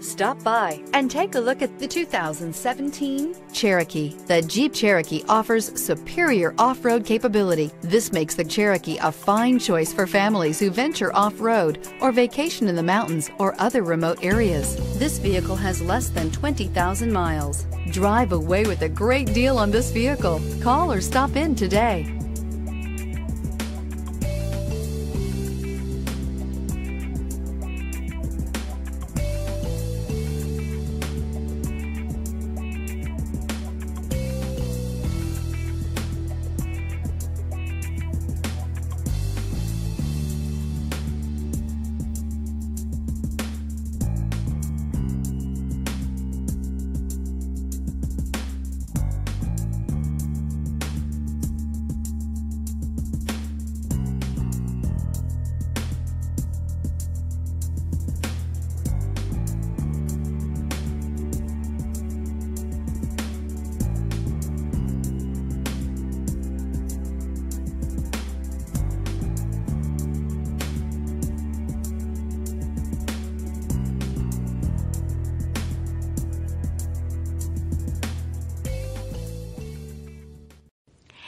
Stop by and take a look at the 2017 Cherokee. The Jeep Cherokee offers superior off-road capability. This makes the Cherokee a fine choice for families who venture off-road or vacation in the mountains or other remote areas. This vehicle has less than 20,000 miles. Drive away with a great deal on this vehicle. Call or stop in today.